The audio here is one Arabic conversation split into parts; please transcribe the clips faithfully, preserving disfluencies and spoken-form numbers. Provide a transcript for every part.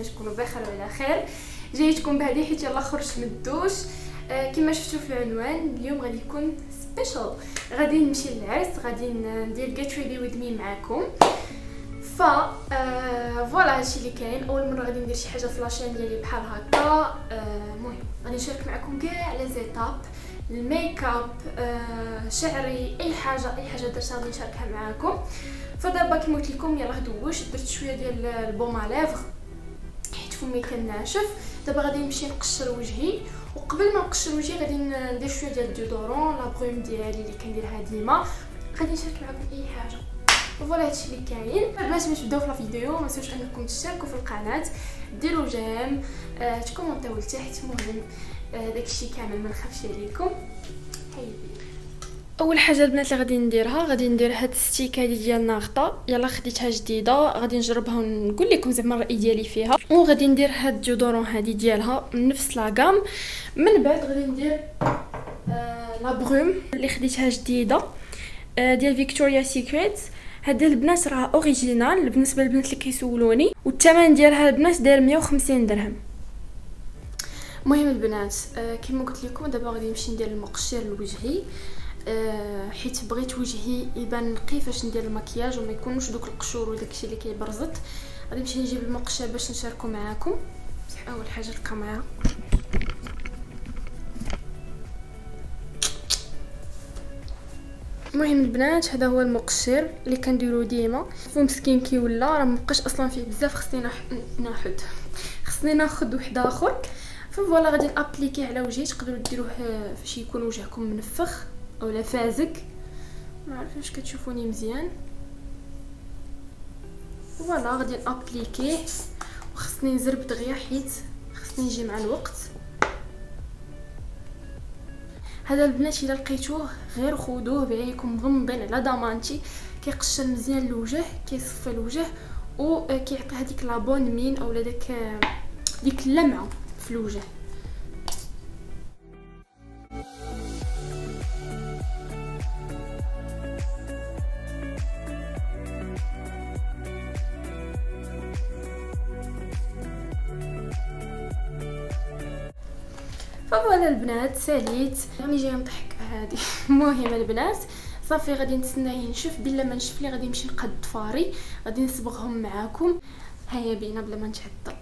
نتمنى تكونوا بخير وعلى خير. جايتكم بهذه حيت يلا خرجت من الدوش. آه كما شفتوا في العنوان اليوم غادي يكون سبيشال، غادي نمشي للعرس، غادي ندير جيت ريدي ويذ مي معاكم. ف آه فوالا هادشي اللي كاين. اول مره غادي ندير شي حاجه في لاشين ديالي بحال هكا. المهم آه غادي نشارك معكم كاع على زيتاب الميك اب، آه شعري، اي حاجه اي حاجه درتها غادي نشاركها معاكم. فدابا كما قلت لكم يلاه دوشت، درت شويه ديال البومه لافغ حيت فمي كان ناشف. دابا غادي نمشي نقشر وجهي، وقبل ما نقشر وجهي غادي ندير شويه ديال الديودورون لا بروم ديالي اللي كنديرها ديما. غادي نشارك معكم اي حاجه. فوالا هادشي اللي كاين. باش ما تبداو في لا فيديو ما تنساوش انكم تشتركوا في القناه، ديروا جيم، آه تكومونطيو لتحت. المهم آه داكشي كامل ما نخافش عليكم. هاي اول حاجه البنات اللي غادي نديرها، غادي ندير هاد الستيك هادي ديال ناغطه، يلا خديتها جديده، غادي نجربها ونقول لكم زعما الراي ديالي فيها. وغادي ندير هاد الديودورون هادي ديالها من نفس لاغام. من بعد غادي ندير آه لا بروم اللي خديتها جديده آه ديال فيكتوريا سيكريت. هاد البنات راه اوريجينال بالنسبه للبنات اللي كيسولوني، والثمن ديالها البنات داير مية وخمسين درهم. المهم البنات آه كما قلت لكم دابا غادي نمشي ندير المقشر لوجهي، أه حيت بغيت وجهي يبان نقي فاش ندير المكياج وما يكونوش دوك القشور وداكشي اللي كيبرزط. غادي نمشي نجيب المقشر باش نشاركو معاكم. بصح اول حاجه الكاميرا المهم البنات هذا هو المقشر اللي كنديرو ديما. شوفوا مسكين كي ولا راه مابقاش اصلا فيه بزاف، خصني ناخذ خصني ناخذ واحد اخر. فوالا غادي نابليكي على وجهي. تقدروا ديروه فاش يكون وجهكم منفخ اولا فازك، ما عرفت واش كتشوفوني مزيان. فوالا غادي نابليكيه وخصني نزرب دغيا حيت خصني يجي مع الوقت. هذا البنات الا لقيتوه غير خذوه بعينكم مغمضين على ضمانتي، كيقشر مزيان الوجه، كيصفي الوجه وكيعطي هذيك لابون مين اولا داك ديك اللمعه في الوجه. فوالا البنات ساليت، راني جايه نضحك بهادي. المهم البنات صافي غادي نتسنايه ينشف، بلا ما نشف لي غادي نمشي نقاد ضفاري، غادي نصبغهم معاكم. هيا بينا بلا ما نتعطل.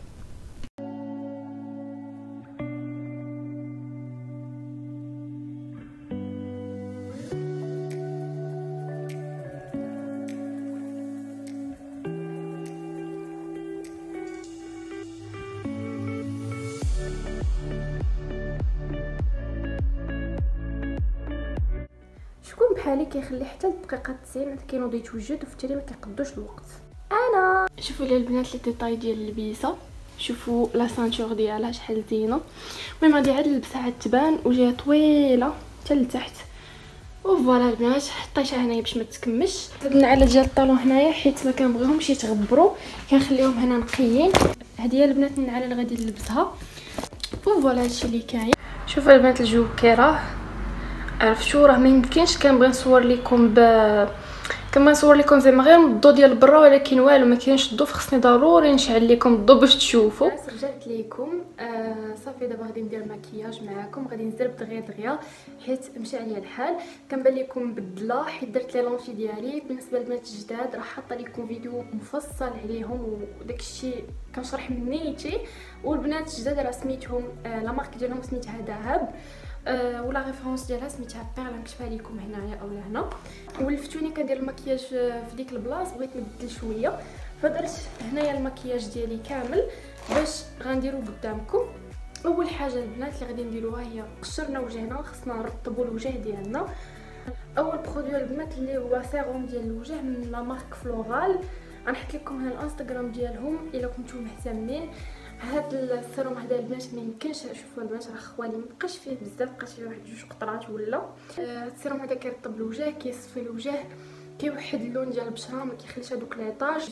شكون بحالي كيخلي حتى الدقيقه تسعين كينوض يتوجد وفي التالي ما كيقدوش الوقت؟ انا. شوفوا لي البنات لي ديطاي ديال اللبسه، شوفوا لا سانتور ديالها شحال زينه. المهم غادي عاد نلبسها عاد تبان وجهه طويله حتى لتحت. وفوالا البنات حطيتها هنايا باش ما تكمش. هاد النعالات ديال الطالون هنايا حيت ما كنبغيهمش يتغبروا، كنخليهم هنا نقيين. هادي هي البنات النعاله اللي غادي نلبسها. وفوالا هادشي اللي كاين. شوفوا البنات الجو كيراه، عرفتوا راه ما يمكنش كنبغي نصور لكم ب كما نصور لكم زعما غير الضو ديال برا، ولكن والو ما كاينش الضو، فخصني ضروري نشعل لكم الضو باش تشوفوا. رجعت لكم آه صافي. دابا غادي ندير مكياج معاكم، غادي نزرب دغيا دغيا حيت مشى عليا الحال. كنبان لكم بدله حيت درت لي لونشي ديالي. بالنسبه للبنات الجداد راه حاطه لكم فيديو مفصل عليهم وداكشي كنشرح من نيتي. والبنات الجداد راه سميتهم آه لا مارك ديالهم سميتها ذهب، أه ولا ريفرونس ديالها سميتها بيرلا، كتبها لكم هنايا اولا هنا. ولفتوني كندير المكياج في ديك البلاصه، بغيت نبدل شويه فدرت هنايا المكياج ديالي كامل باش غنديرو قدامكم. اول حاجه البنات اللي غادي نديروها هي قشرنا وجهنا، خصنا نرطبوا الوجه ديالنا. اول برودوي البنات اللي هو سيروم ديال الوجه من لا مارك فلورال، غنحط لكم هنا الانستغرام ديالهم الا كنتو مهتمين. هاد السيروم هذا البنات ما يمكنش، شوفوا البنات راه خوالي مابقاش فيه بزاف، بقات فيه واحد جوج قطرات ولا. السيروم هذا كيرطب الوجه، كيصفي الوجه، كيوحد اللون ديال البشره، ما كيخليش هذوك العطاج.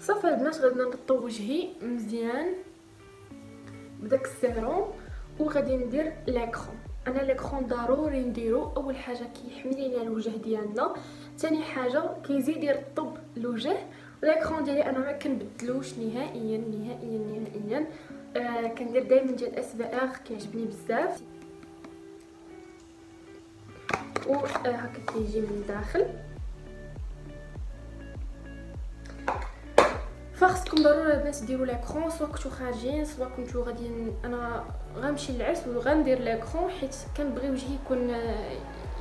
صافي البنات غادي نرطب وجهي مزيان بداك السيروم وغادي ندير لاكرون. انا لاكرون ضروري نديرو، اول حاجه كيحمي لينا الوجه ديالنا، ثاني حاجه كيزيد يرطب الوجه، لاكرون ديالي انا ما كنبدلوش نهائيا نهائيا نهائيا. آه كندير دائما ديال اس بي ار كيعجبني بزاف، و هكا كيجي من الداخل. فخصكم ضروري باش ديروا لاكرون، سواء كنتو خارجين سواء كنتو غاديين. انا غنمشي للعرس وغندير لاكرون حيت كنبغي وجهي يكون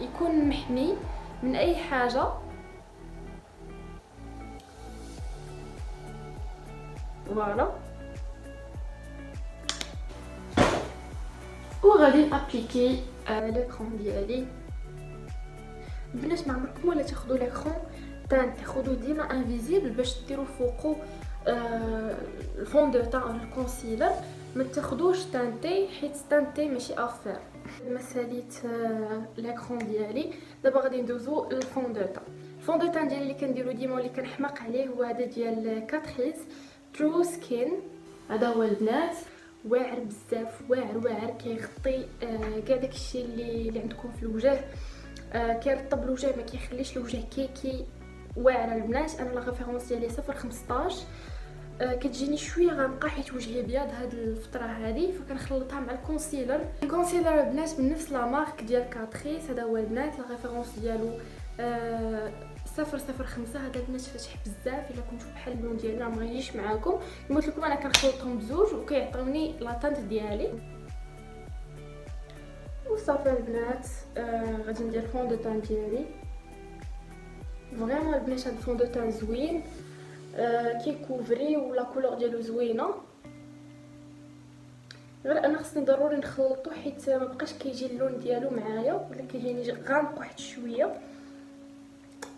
يكون محمي من اي حاجه. فوالا، وغادي نابليكي لاكرون ديالي. البنات ما عمركم ولا تاخذوا لاكرون تان، تاخذوا ديما انفيزيبل باش ديروا فوقو آه الفون دو تان الكونسيلر، ما تاخذوش تانتي حيت تانتي ماشي افير. لما ساليت آه لاكرون ديالي، دابا غادي ندوزو للفون دو تان. الفون دو تان ديالي اللي كنديرو ديما واللي كنحماق عليه هو هذا ديال كاتريس ترو سكين. هذا هو البنات، واعر بزاف، واعر واعر كيغطي كاع آه داكشي اللي اللي عندكم في الوجه، آه كيرطب الوجه، ما كيخليش الوجه كيكي. واعره البنات، انا لا ريفيرونس ديالي صفر خمسطاش. آه كتجيني شويه غامقه حيت وجهي ابيض هاد الفتره هذه، فكنخلطها مع الكونسيلر. الكونسيلر البنات من نفس لا مارك ديال كاتريس. هذا هو البنات، لا ريفيرونس ديالو آه صفر صفر خمسة. هذا البنات فاتح بزاف، الا كنتو بحال اللون ديالنا ما غايجيش معاكم. قلت لكم انا كنخلطهم بزوج وكيعطيوني لاطانت ديالي وصافي البنات. آه غادي ندير فون دو طون ديالي. فريمون البنات هاد الفون دو طون زوين، آه كيكوفري ولا كولور ديالو زوينه. غير انا خصني ضروري نخلطو حيت ما بقاش كيجي اللون ديالو معايا، ولا كيجيني غامق واحد شويه.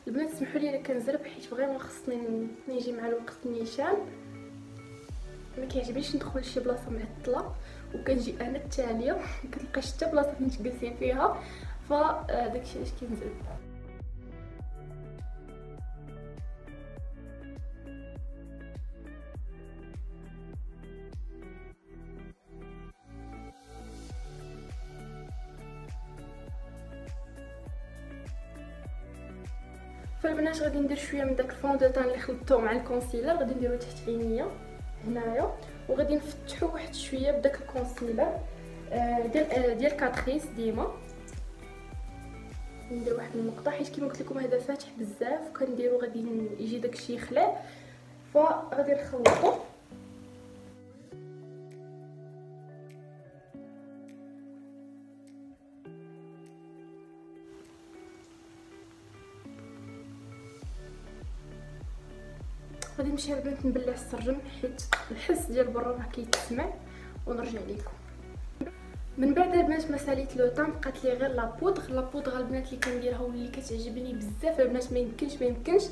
البنات سمحوا لي الا كنزرب حيت فريمون خصني نيجي مع الوقت نيشان، ما كيعجبنيش ندخل لشي بلاصه معطله وكنجي انا التاليه كنلقى شتا بلاصه فين تجلسين فيها، فداكشي علاش كنزرب. فالبنات غادي ندير شويه من داك الفون دو طون اللي خلطته مع الكونسيلر، غادي نديرو تحت عينيا هنايا، وغادي نفتحو واحد شويه بداك الكونسيلر ديال ديال كاتريس. ديما ندير واحد النقطه حيت كيما قلت لكم هذا فاتح بزاف، وكنديرو غادي يجي داكشي يخلع، فغادي نخلطو. غادي نمشي البنات نبلع السرجم حيت الحس ديال برا راه كيتسمع، ونرجع ليكم من بعد. البنات ما ساليت لو طون، بقات لي غير لا بودغ. لا بودغ البنات اللي كنديرها واللي كتعجبني بزاف البنات، ما يمكنش ما يمكنش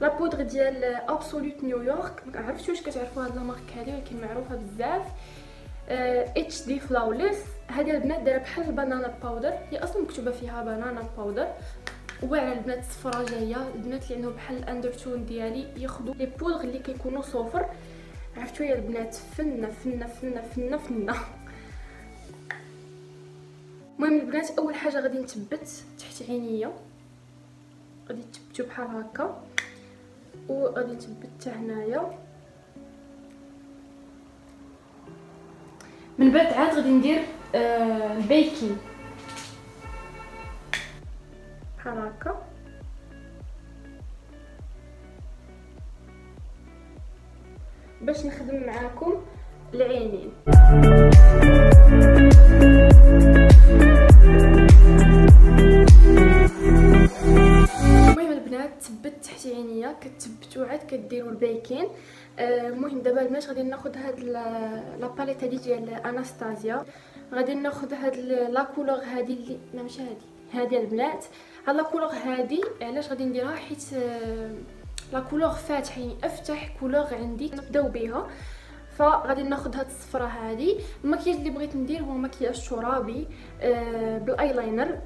لا بودغ ديال ابسولوت نيويورك. ما عرفتش واش كتعرفوا هاد لا مارك هادي، ولكن معروفه بزاف. اتش دي فلاوليس. هذه البنات دايره بحال البنانا باودر، هي اصلا مكتوبه فيها بنانا باودر. وعلى البنات الصفراء جايه، البنات اللي عندهم بحال الاندرتون ديالي ياخذوا لي بودغ اللي كيكونوا صفر. عرفتوا يا البنات، فنه فنه فنه فنه فنه. المهم البنات، اول حاجه غادي نثبت تحت عينيا، غادي تثبتو بحال هكا، وغادي نثبت حتى هنايا. من بعد عاد غادي ندير آه البيكين بحال هكا. باش نخدم معاكم العينين، المهم البنات تثبت تحت عينيا، كتثبتوا عاد كديروا البايكين. المهم دابا البنات غادي ناخذ هاد لا باليت هادي ديال اناستازيا، غادي ناخذ هاد لا كولور هادي اللي لا ماشي هادي، هادي البنات. هاد لا كولور هادي علاش غادي نديرها، حيت لا كولور فاتح يعني افتح كولور عندي نبداو بها. فغادي ناخذ هاد الصفره هادي. المكياج اللي بغيت ندير هو مكياج ترابي آه بالايلاينر،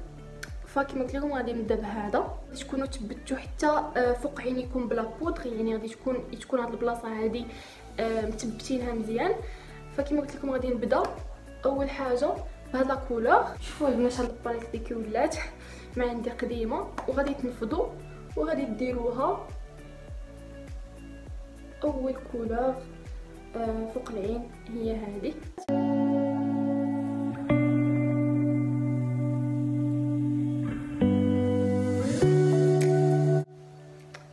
فكما قلت لكم غادي نبدا بهذا. تكونوا تبتوا حتى فوق عينيكم بلا بودغ، يعني غادي تكون تكون هاد البلاصه هادي آه مثبتينها مزيان. فكما قلت لكم غادي نبدا اول حاجه بهاد لا كولور. شوفوا البنات هاد الباليت اللي كيولات ما عندي قديمه، وغادي تنفضوا وغادي ديروها اول كولور فوق العين هي هذه.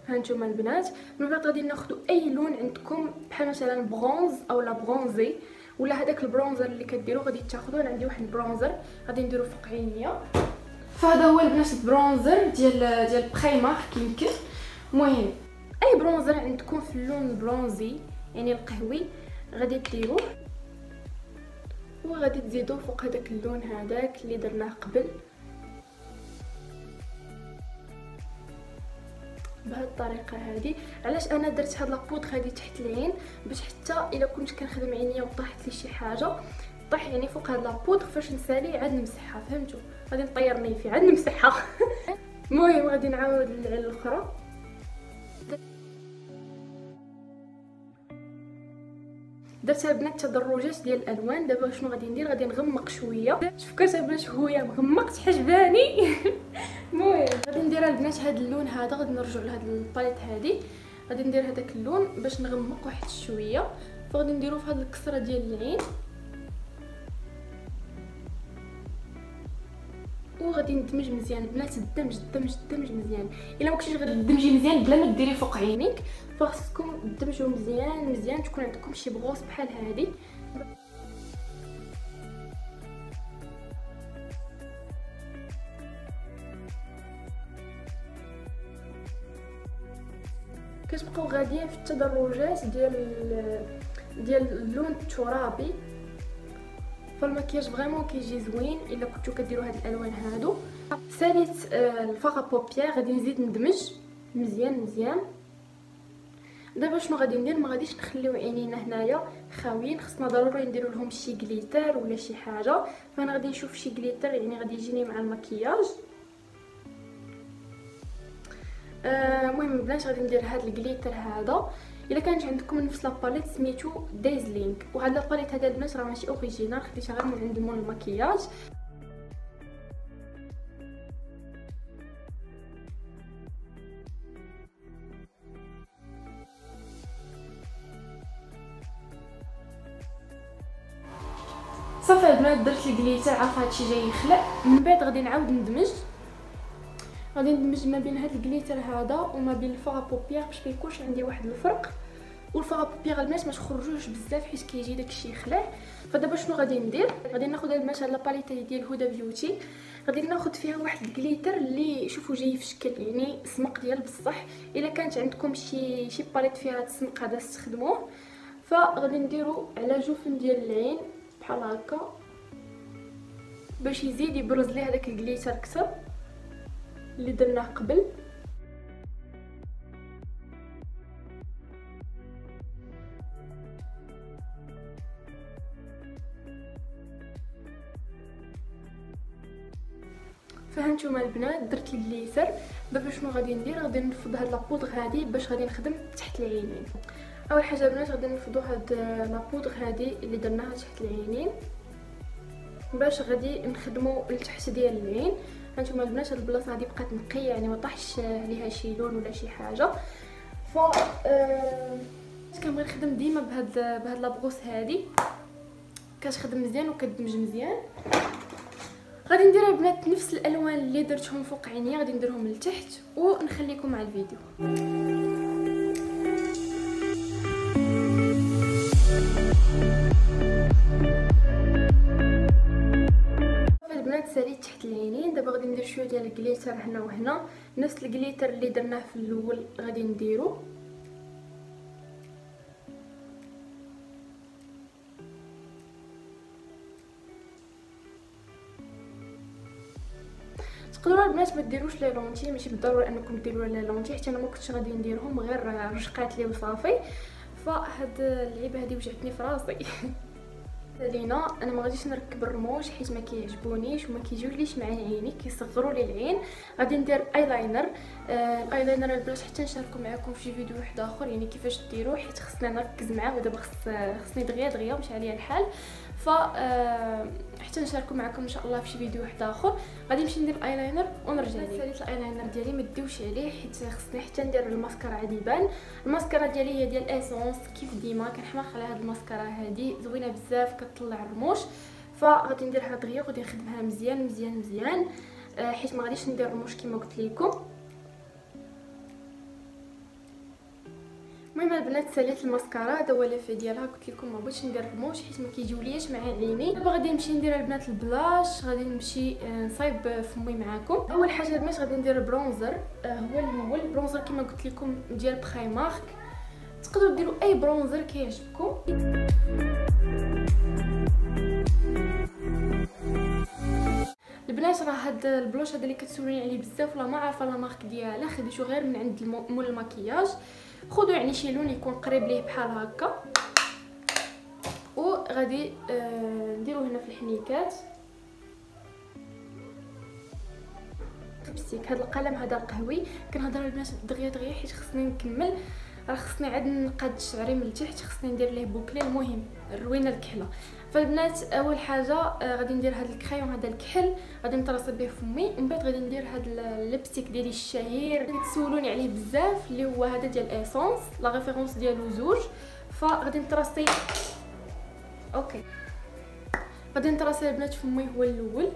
هانتوما البنات من بعد غادي ناخذوا اي لون عندكم، بحال مثلا برونز او لا برونزي ولا هذاك البرونزر اللي كديروا غادي تاخذوه. انا عندي واحد البرونزر غادي نديرو فوق عينيا، فهذا هو البنات البرونزر ديال ديال بريما كيمكن. المهم اي برونزر عندكم في اللون البرونزي يعني القهوي غادي ديروه وغادي تزيدوه فوق هذاك اللون هذاك اللي درناه قبل بهذه الطريقه هذه. علاش انا درت هاد لابودغ هذه تحت العين؟ باش حتى الا كنت كنخدم عينيا وطاحت لي شي حاجه طاح يعني فوق هاد لابودغ، فاش نسالي عاد نمسحها، فهمتوا؟ غادي نطير نيفي عاد نمسحها. المهم غادي نعاود للعين الاخرى. درت البنات تدرجات ديال الالوان. دابا شنو غادي ندير؟ غادي نغمق شويه. فكرت البنات هويا مغمقت حجباني. المهم غادي ندير البنات هذا اللون هذا، غادي نرجع لهاد الباليت هذه، غادي ندير هذاك اللون باش نغمق واحد شويه، فغادي نديرو في هاد الكسره ديال العين وغادي ندمج مزيان البنات. الدمج الدمج الدمج مزيان. الا ما كنتيش غادي تدمجي مزيان بلا ما ديري فوق عينيك، فخصكم تدمجوا مزيان مزيان، تكون عندكم شي بغوص بحال هذه. كتبقاو غاديين في التدرجات ديال ديال اللون الترابي، فالمكياج فريمون كيجي زوين الا كنتو كديروا هاد الالوان هادو. ساليت الفاغ بوبيير غادي نزيد ندمج مزيان مزيان. دابا شنو غادي ندير؟ ما غاديش نخليو عينينا هنايا خاويين، خصنا ضروري نديرو لهم شي غليتر ولا شي حاجه، فانا غادي نشوف شي غليتر يعني غادي يجيني مع المكياج. المهم البنات غادي ندير هاد الغليتر هذا. الا كانت عندكم نفس لاباليت سميتو دايزلينغ، وهاد لاباليت هذا البنات راه ماشي اوريجينال، خديتها غير من عند مول المكياج. صافي البنات درت الجليتر، عارفه هادشي جاي يخلع. من بعد غادي نعاود ندمج، غادي ندمج ما بين هاد الجليتر هذا وما بين الفاغ بوبيير باش ميكونش عندي واحد الفرق. والفاغ بوبيير البنات ما تخرجوش بزاف حيت كيجي داكشي يخلع. فدابا شنو غادي ندير؟ غادي ناخذ البنات هاد لاباليت ديال هدى بيوتي، غادي ناخذ فيها واحد الجليتر اللي شوفوا جاي في شكل يعني السمق ديال بصح. الا كانت عندكم شي شي باليت فيها هاد السمق هذا استخدموه. فغادي نديرو على جفن ديال العين بحال هكا باش يزيد يبرز لي هذاك الجليتر اكثر اللي درناه قبل. فهانتوما البنات درت الجليتر. دابا شنو غادي ندير؟ غادي نفض هاد لابودغ هادي باش غادي نخدم تحت العينين. اول حاجه البنات غادي نفضوا هاد لابودغ هادي اللي درناها تحت العينين باش غادي نخدموا لتحت ديال العين. هانتوما البنات هاد البلاصه هادي بقات نقيه يعني ما طاحش ليها شي لون ولا شي حاجه. ف آه... كنبغي نخدم ديما بهاد بهاد لابغوص هادي، كتخدم مزيان وكتدمج مزيان. غادي ندير البنات نفس الالوان اللي درتهم فوق عينيا غادي نديرهم لتحت ونخليكم مع الفيديو. ساليت تحت العينين. دابا غادي ندير شويه ديال الجليتر هنا وهنا، نفس الجليتر اللي درناه في الاول غادي نديرو. تقدروا البنات ما ديروش لي لونتي، ماشي بالضروره انكم ديروا لي لونتي، حتى انا ما كنتش غادي نديرهم غير رشقات لي وصافي. فهاد اللعيبه هذه وجعتني في راسي. لينا انا ما غاديش نركب الرموش حيت ما كيعجبونيش وما كيجيوليش مع عيني، كيصغروا لي العين. غادي ندير ايلاينر. الايلاينر البنات حتى نشاركو معكم في فيديو واحد اخر يعني كيفاش ديروه، حيت خصنا نركز معاه ودابا خص خصني دغيا دغيا مشى عليا الحال. ف حتى نشاركو معكم ان شاء الله في شي فيديو واحد اخر. غادي نمشي ندير الايلاينر ونرجع لكم. ساليت الايلاينر ديالي ما ديوش عليه حيت خصني حتى ندير الماسكارا عاد يبان. الماسكارا ديالي هي ديال اسونس كيف ديما كنحماق على هاد الماسكارا هادي زوينه بزاف كتطلع الرموش، فغادي نديرها دغيا وغادي نخدمها مزيان مزيان مزيان حيت ما غاديش ندير الرموش كما قلت لكم. المهم البنات ساليت الماسكارا، هذا هو اللافه ديالها. قلت لكم ما بغيتش ندير الرموش حيت ما كيجيوليش مع عيني. دابا غادي نمشي ندير البنات البلاش، غادي نمشي نصايب فمي معاكم. اول حاجه البنات غادي ندير برونزر، هو الاول برونزر كما قلت لكم ديال بخاي مارك. تقدروا ديروا اي برونزر كيعجبكم. البنات راه هاد البلوش هذا اللي كتسولوني عليه بزاف ولا ما عارفه لا مارك ديالها، خديتو غير من عند مول الماكياج. خذوا يعني شي لون يكون قريب ليه بحال هكا، وغادي نديروه هنا في الحنيكات بستيك. هاد القلم هذا القهوي كنهضر البنات دغيا دغيا حيت خصني نكمل، راه خصني عاد نقاد شعري من التحت، خصني ندير ليه بوكلي. المهم الروينه الكحله. فالبنات اول حاجه غادي ندير هاد الكريون هذا الكحل، غادي نطرصي به فمي. من بعد غادي ندير هاد الليبستيك ديالي الشهير اللي تسولوني عليه بزاف اللي هو هذا ديال ايسونس، لا ريفيرونس ديالو زوج. فغادي نطرصي اوكي، غادي نطرصي البنات فمي هو الاول.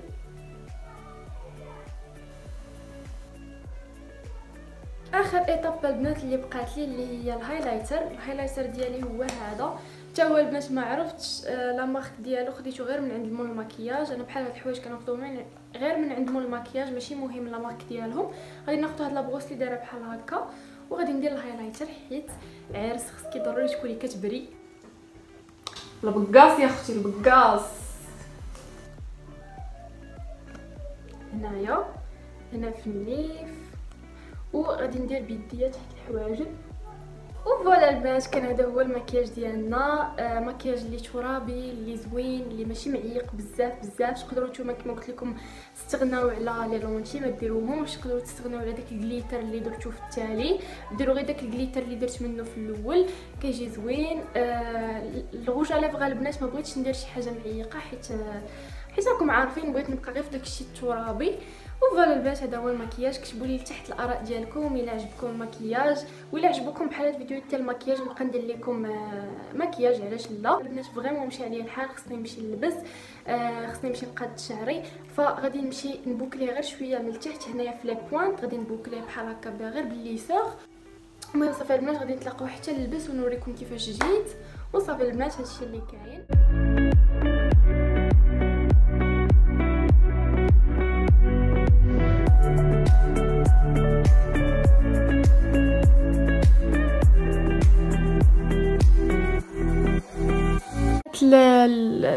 اخر ايطاب البنات اللي بقات لي اللي هي الهايلايتر. الهايلايتر ديالي هو هذا، حتى هو البنات ما عرفتش لا مارك ديالو، خديته غير من عند مول الماكياج. انا بحال هاد الحوايج كناخذهم غير من عند مول الماكياج، ماشي مهم لا مارك ديالهم. غادي ناخذ هاد لابغوس اللي دايره بحال هكا وغادي ندير الهايلايتر حيت العرس خصك ضروري تكوني كتبري. البقاص يا اختي البقاص هنايا هنا في النيف، وغادي ندير بيديا تحت الحواجب. وفوالا البنات كان هذا هو المكياج ديالنا. آه مكياج اللي ترابي اللي زوين اللي ماشي معيق بزاف بزاف. تقدروا نتوما كما قلت لكم تستغناو على لي لونتي ما ديروهمش، تقدروا تستغناو على داك الجليتر اللي درتو في التالي، ديروا غير داك الجليتر اللي درت منه في الاول كيجي زوين. آه الغوج على فغا البنات ما بغيتش ندير شي حاجه معيقه حيت آه حيت راكم عارفين بغيت نبقى غير في داكشي الترابي. وفوالا البنات هذا هو المكياج. كتبوا لي لتحت الاراء ديالكم الا عجبكم المكياج ولا عجبكم بحال هاد الفيديو ديال المكياج نبقى ندير لكم مكياج علاش لا. البنات فريمون مشى عليا الحال، خصني نمشي نلبس، خصني نمشي نقاد شعري. فغادي نمشي نبوكلي غير شويه من التحت هنايا في لي بوينت، غادي نبوكلي بحال هكا غير بالليسور. المهم صافي البنات غادي نتلاقاو حتى نلبس ونوريكم كيفاش جيت. وصافي البنات هادشي اللي كاين.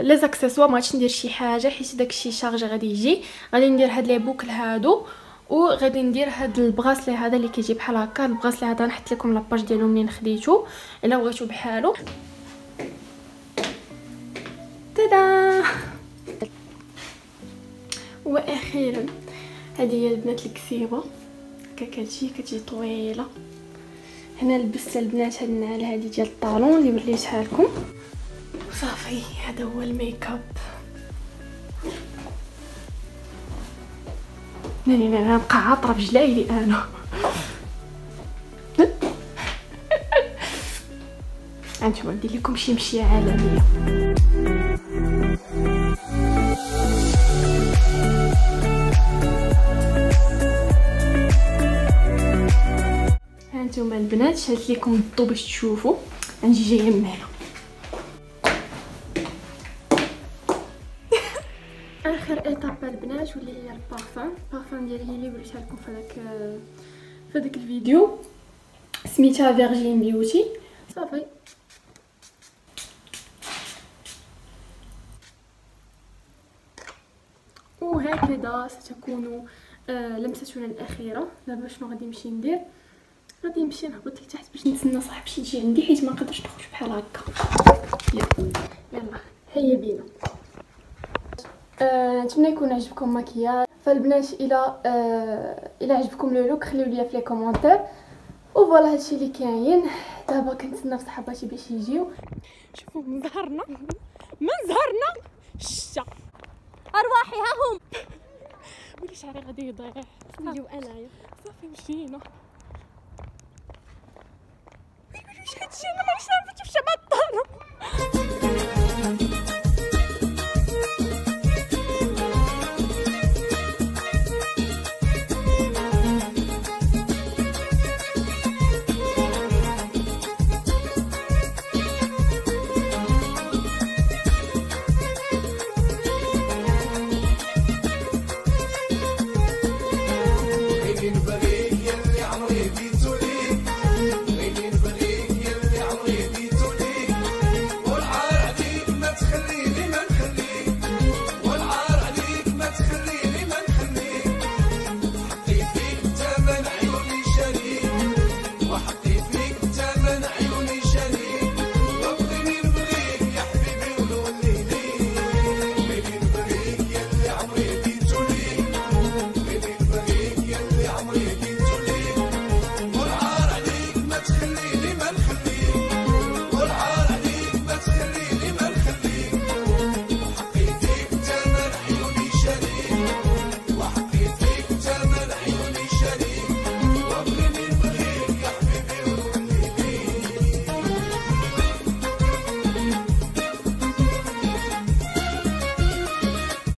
لي زاكسيسوار ما غاديش ندير شي حاجه حيت داكشي شارجي غادي يجي. غادي ندير هاد لي بوكل هادو وغادي ندير هاد البغاسلي هذا اللي كيجي بحال هكا. البغاسلي هذا نحط لكم لاباج ديالو منين خديتو الا بغيتو بحالو. تادا واخيرا هذه هي البنات الكسيبه كتجي كتجي طويله. هنا لبست البنات هاد النعال هذه ديال الطالون اللي وريتها لكم. صافي هذا هو الميك اب. ناني انا نبقى عاطره بجلايلي انا. انتما ندير لكم شي مشيه عالميه. هانتوما البنات شلت لكم الضو باش تشوفوا. غنجي جايه من هنا. اخر ايطاب البنات واللي هي البارفان. البارفان ديالي هي اللي وريتها لكم في هذاك في هذاك الفيديو، سميتها فيرجين بيوتي. صافي وهكذا ستكون لمستنا الاخيره. دابا شنو غادي نمشي ندير؟ غادي نمشي نهبط لتحت باش نتسنى صاحبي يجي عندي حيت ما نقدرش نخرج بحال هكا. يلا يلا هيا بينا. نتمنى آه، يكون عجبكم مكياج. فالبنات الى آه، الى عجبكم لو لوك خليو ليا في لي كومونتير. وفوالا هادشي اللي كاين. دابا كنتسنى في صحباتي باش يجيو. شوفوا من ظهرنا من ظهرنا غادي يضيع. نجيو انايا صافي مشينا.